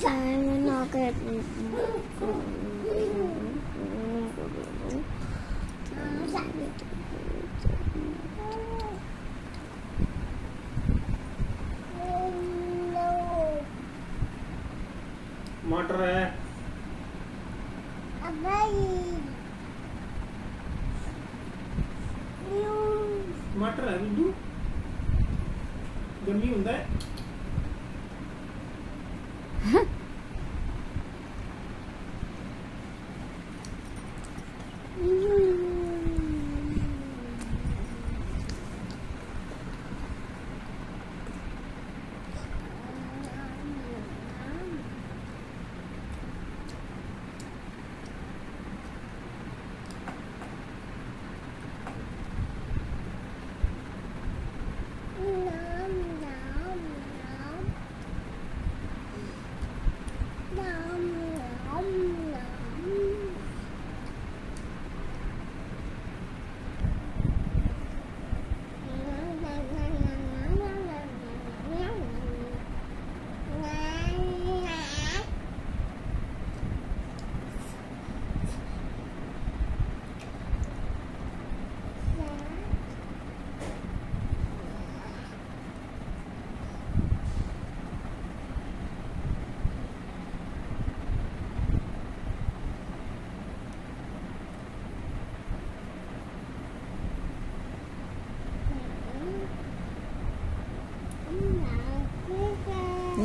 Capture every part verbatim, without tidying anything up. time not get motor hai motor hai bindu गर्मी होता है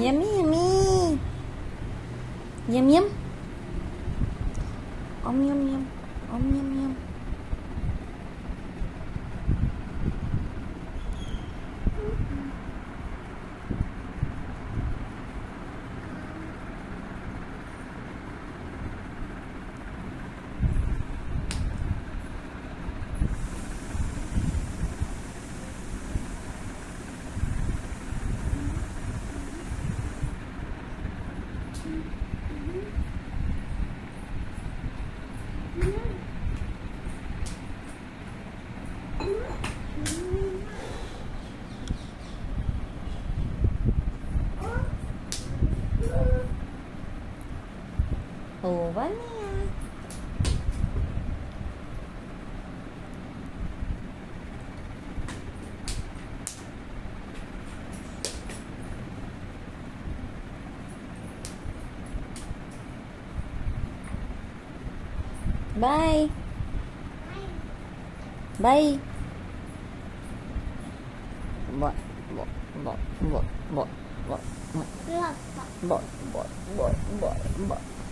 Yummy, yummy. Yum, yum. Om, yum, yum. Om, yum, yum. Over here. Bye. Bye. What? What? What? What? What? What? What? What? What? What? What? What?